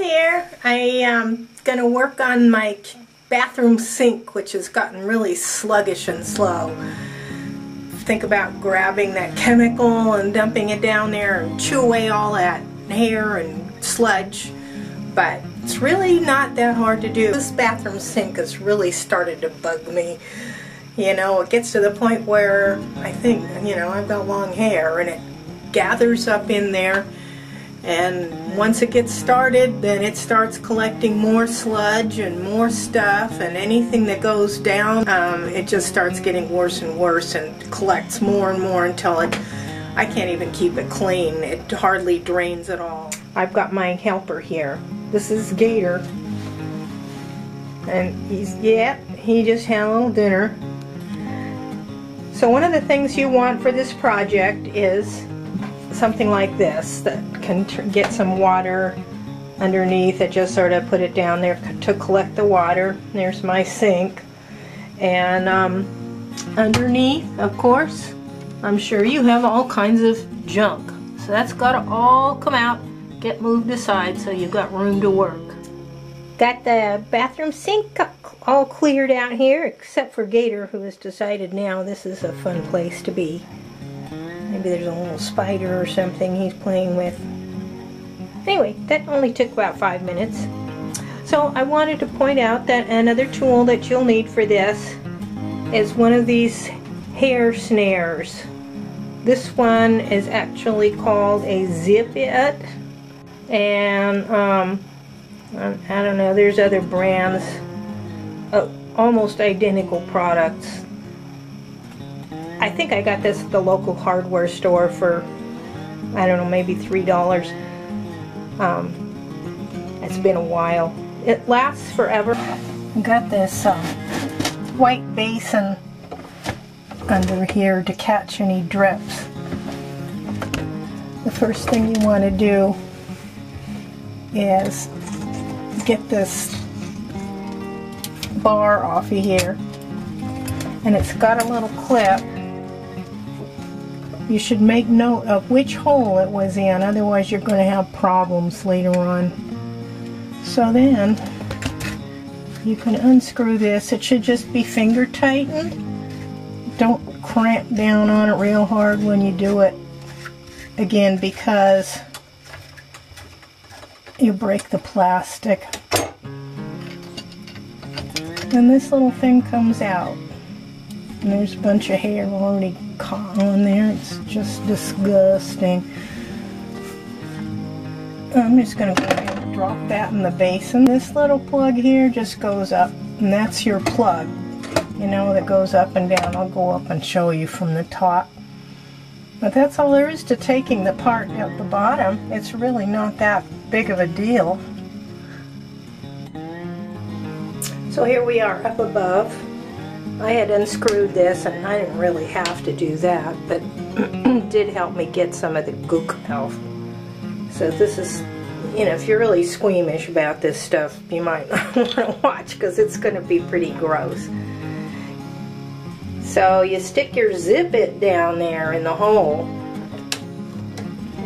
there. I am going to work on my bathroom sink, which has gotten really sluggish and slow. Think about grabbing that chemical and dumping it down there and chew away all that hair and sludge, but it's really not that hard to do. This bathroom sink has really started to bug me. You know, it gets to the point where I think, you know, I've got long hair and it gathers up in there, and once it gets started, then it starts collecting more sludge and more stuff, and anything that goes down, it just starts getting worse and worse and collects more and more until I can't even keep it clean. It hardly drains at all. I've got my helper here. This is Gator, and he just had a little dinner. So one of the things you want for this project is something like this that can get some water underneath it. Just sort of put it down there to collect the water. There's my sink, and underneath, of course, I'm sure you have all kinds of junk, so that's got to all come out, get moved aside, so you've got room to work. Got the bathroom sink all cleared out here, except for Gator, who has decided now this is a fun place to be. Maybe there's a little spider or something he's playing with. Anyway, that only took about 5 minutes. So I wanted to point out that another tool that you'll need for this is one of these hair snares. This one is actually called a Zip-It, and I don't know, there's other brands, almost identical products. I think I got this at the local hardware store for, I don't know, maybe $3. It's been a while. It lasts forever. Got this white basin under here to catch any drips. The first thing you want to do is get this bar off of here, and it's got a little clip. You should make note of which hole it was in, otherwise you're going to have problems later on. So then you can unscrew this. It should just be finger tightened. Don't cramp down on it real hard when you do it, again, because you break the plastic. And this little thing comes out. And there's a bunch of hair already caught on there. It's just disgusting. I'm just going to go ahead and drop that in the basin. This little plug here just goes up, and that's your plug, you know, that goes up and down. I'll go up and show you from the top. But that's all there is to taking the part out the bottom. It's really not that big of a deal. So here we are up above. I had unscrewed this, and I didn't really have to do that, but it did help me get some of the gook out. So this is, you know, if you're really squeamish about this stuff, you might not want to watch, because it's going to be pretty gross. So you stick your Zip-It down there in the hole,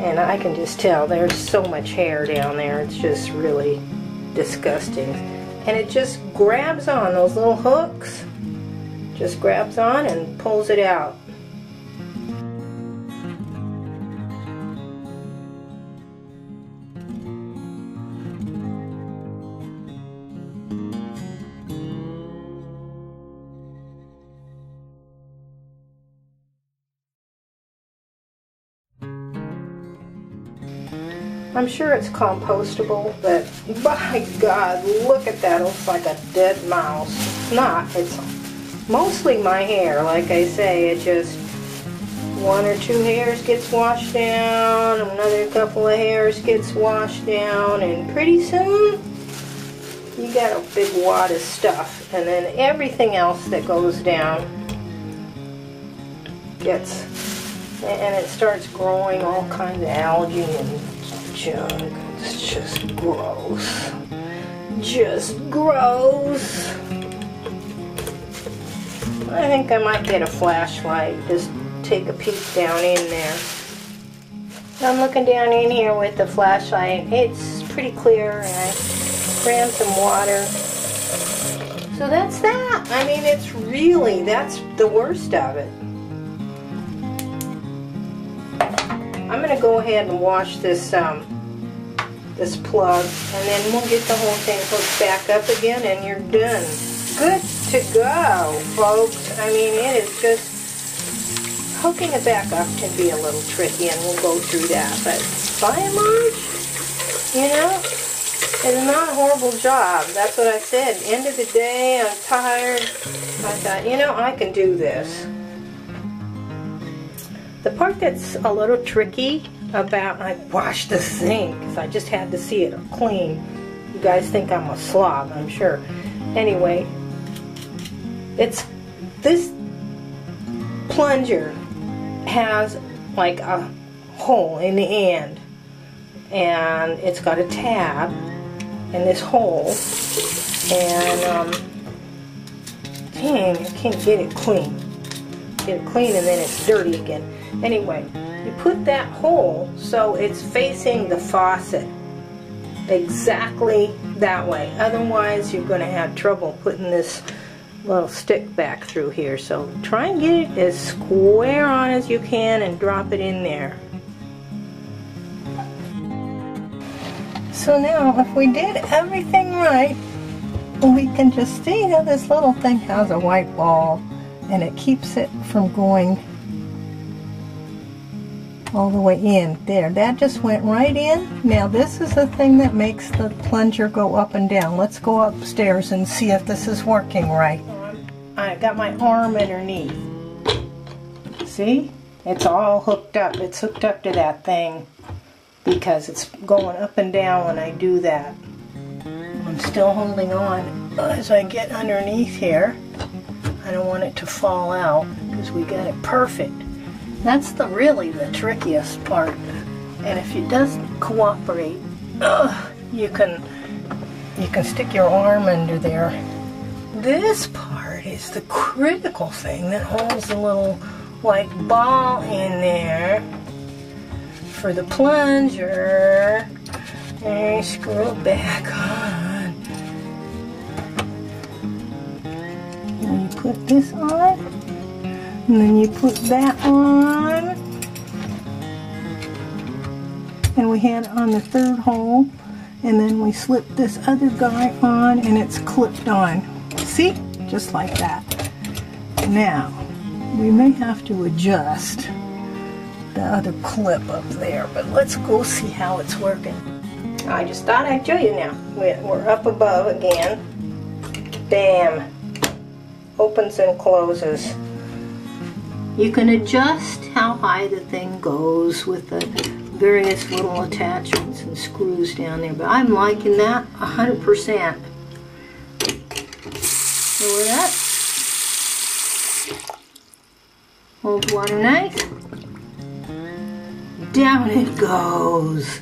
and I can just tell there's so much hair down there. It's just really disgusting. And it just grabs on those little hooks. Just grabs on and pulls it out. I'm sure it's compostable, but by God, look at that. It looks like a dead mouse. It's not. It's mostly my hair. Like I say, it just, one or two hairs gets washed down, another couple of hairs gets washed down, and pretty soon you got a big wad of stuff, and then everything else that goes down gets, and it starts growing all kinds of algae and junk. It's just gross. Just gross. I think I might get a flashlight, just take a peek down in there. I'm looking down in here with the flashlight. It's pretty clear, and I ran some water. So that's that. I mean, it's really, that's the worst of it. I'm going to go ahead and wash this this plug, and then we'll get the whole thing hooked back up again, and you're done. Good to go, folks. I mean, it is just, hooking it back up can be a little tricky, and we'll go through that, but by and large, you know, it's not a horrible job. That's what I said. End of the day, I'm tired. I thought, you know, I can do this. The part that's a little tricky about, I washed the sink because I just had to see it clean. You guys think I'm a slob, I'm sure. Anyway, it's this plunger has like a hole in the end, and it's got a tab in this hole, and dang, I can't get it clean. Get it clean, and then it's dirty again. Anyway, you put that hole so it's facing the faucet exactly that way. Otherwise, you're going to have trouble putting this little stick back through here. So try and get it as square on as you can and drop it in there. So now, if we did everything right, we can just see how this little thing has a white ball, and it keeps it from going all the way in. There, that just went right in. Now this is the thing that makes the plunger go up and down. Let's go upstairs and see if this is working right. I got my arm underneath. See? It's all hooked up. It's hooked up to that thing because it's going up and down when I do that. I'm still holding on as I get underneath here. I don't want it to fall out because we got it perfect. That's the really the trickiest part, and if it doesn't cooperate, you can stick your arm under there. This part is the critical thing that holds the little white ball in there for the plunger. And you screw it back on. And you put this on. And then you put that on, and we had it on the third hole, and then we slipped this other guy on, and it's clipped on. See? Just like that. Now, we may have to adjust the other clip up there, but let's go see how it's working. I just thought I'd show you now. We're up above again. Bam. Opens and closes. You can adjust how high the thing goes with the various little attachments and screws down there, but I'm liking that 100%. So we're up. Hold water knife. Down it goes.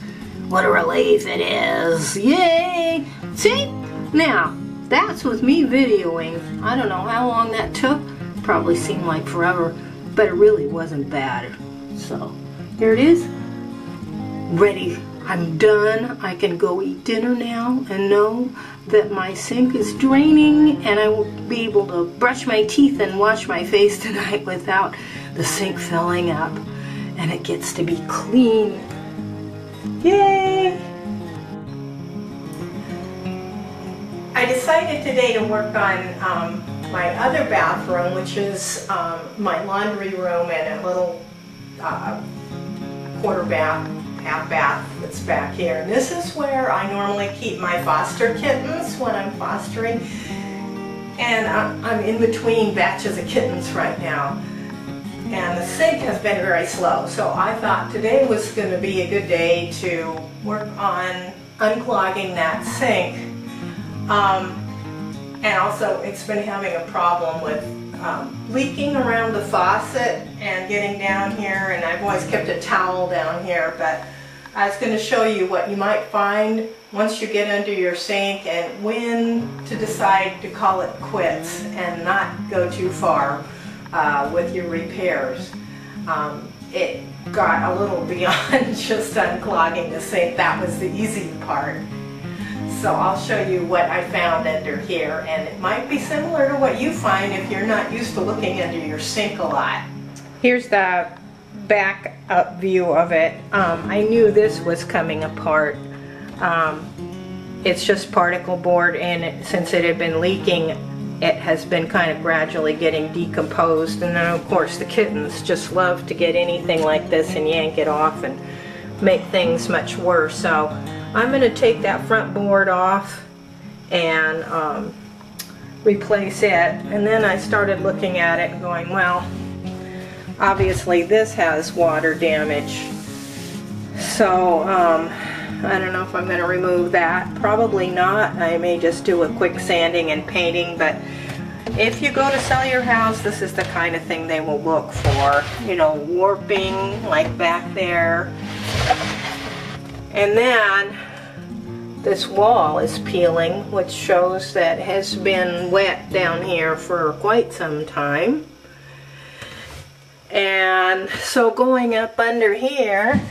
What a relief it is. Yay! See? Now, that's with me videoing. I don't know how long that took. Probably seemed like forever. But it really wasn't bad. So here it is. Ready. I'm done. I can go eat dinner now and know that my sink is draining, and I will be able to brush my teeth and wash my face tonight without the sink filling up. And it gets to be clean. Yay! I decided today to work on my other bathroom, which is my laundry room and a little quarter bath, half bath that's back here. And this is where I normally keep my foster kittens when I'm fostering. And I'm in between batches of kittens right now. And the sink has been very slow. So I thought today was going to be a good day to work on unclogging that sink. And also, it's been having a problem with leaking around the faucet and getting down here, and I've always kept a towel down here, but I was going to show you what you might find once you get under your sink and when to decide to call it quits and not go too far with your repairs. it got a little beyond just unclogging the sink. That was the easy part. So I'll show you what I found under here, and it might be similar to what you find if you're not used to looking under your sink a lot. Here's the back up view of it. I knew this was coming apart. It's just particle board, and since it had been leaking, it has been kind of gradually getting decomposed. And then of course the kittens just love to get anything like this and yank it off and make things much worse. So I'm going to take that front board off and replace it. And then I started looking at it and going, well, obviously this has water damage, so I don't know if I'm going to remove that. Probably not. I may just do a quick sanding and painting, but if you go to sell your house, this is the kind of thing they will look for. You know, warping like back there. And then this wall is peeling, which shows that it has been wet down here for quite some time. And so going up under here,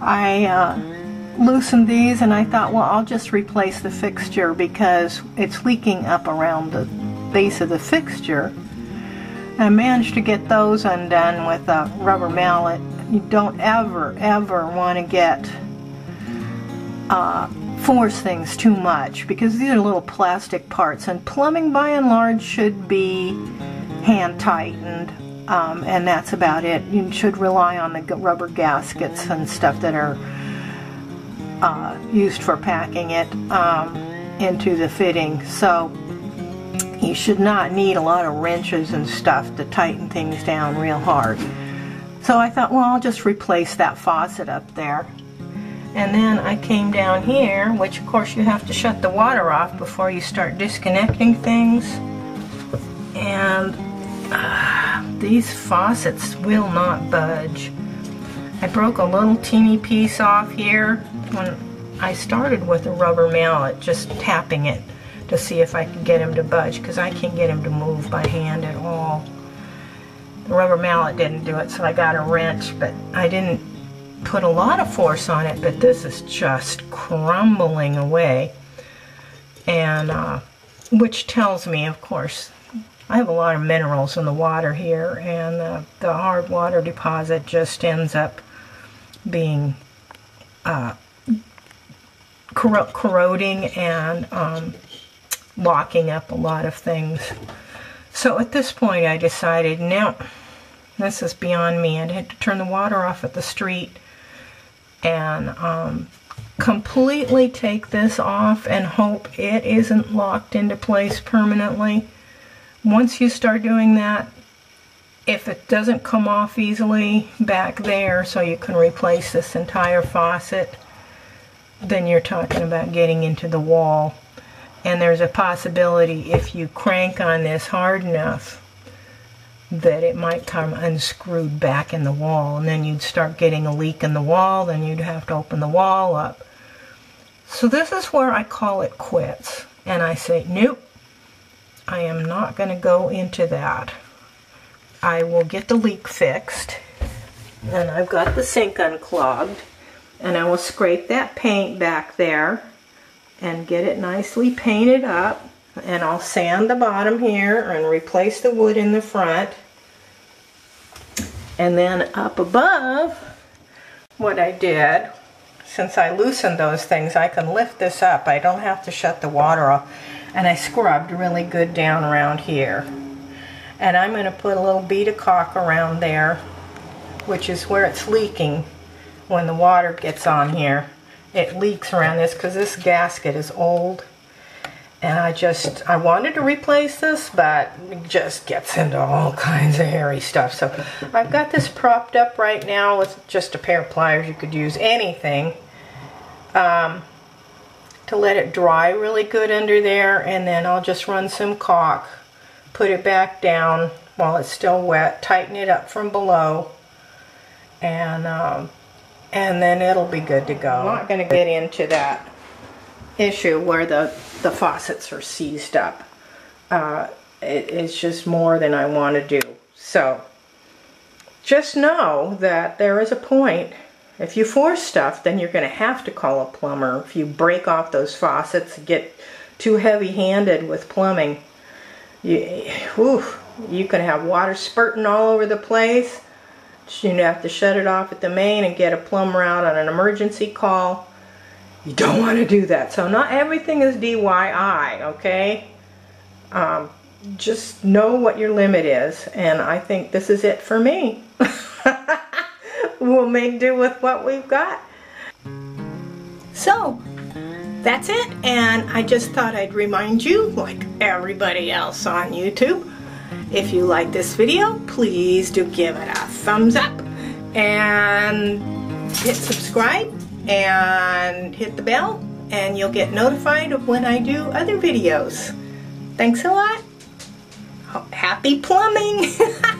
I loosened these, and I thought, well, I'll just replace the fixture because it's leaking up around the base of the fixture. And I managed to get those undone with a rubber mallet. You don't ever, ever want to get force things too much, because these are little plastic parts, and plumbing by and large should be hand tightened. And that's about it. You should rely on the rubber gaskets and stuff that are used for packing it into the fitting. So you should not need a lot of wrenches and stuff to tighten things down real hard. So I thought, well, I'll just replace that faucet up there. And then I came down here, which of course you have to shut the water off before you start disconnecting things. And these faucets will not budge. I broke a little teeny piece off here when I started with a rubber mallet, just tapping it to see if I could get him to budge, because I can't get him to move by hand at all. The rubber mallet didn't do it, so I got a wrench, but I didn't put a lot of force on it. But this is just crumbling away, and which tells me, of course, I have a lot of minerals in the water here, and the hard water deposit just ends up being corroding and locking up a lot of things. So at this point I decided, now this is beyond me. I had to turn the water off at the street and completely take this off and hope it isn't locked into place permanently. Once you start doing that, if it doesn't come off easily back there, so you can replace this entire faucet, then you're talking about getting into the wall. And there's a possibility, if you crank on this hard enough, that it might come unscrewed back in the wall, and then you'd start getting a leak in the wall, then you'd have to open the wall up. So this is where I call it quits, and I say, nope, I am not going to go into that. I will get the leak fixed, and I've got the sink unclogged, and I will scrape that paint back there and get it nicely painted up, and I'll sand the bottom here and replace the wood in the front. And then up above, what I did, since I loosened those things, I can lift this up. I don't have to shut the water off. And I scrubbed really good down around here. And I'm going to put a little bead of caulk around there, which is where it's leaking. When the water gets on here, it leaks around this, because this gasket is old. And I wanted to replace this, but it just gets into all kinds of hairy stuff. So I've got this propped up right now with just a pair of pliers. You could use anything. To let it dry really good under there, and then I'll just run some caulk, put it back down while it's still wet, tighten it up from below, and then it'll be good to go. I'm not going to get into that issue where the faucets are seized up. It's just more than I want to do. So just know that there is a point. If you force stuff, then you're going to have to call a plumber. If you break off those faucets, get too heavy-handed with plumbing, you can have water spurting all over the place. You have to shut it off at the main and get a plumber out on an emergency call. You don't want to do that. So not everything is DIY, okay? Just know what your limit is, and I think this is it for me. We'll make do with what we've got. So that's it, and I just thought I'd remind you, like everybody else on YouTube, if you like this video, please do give it a thumbs up and hit subscribe and hit the bell, and you'll get notified of when I do other videos. Thanks a lot. Happy plumbing!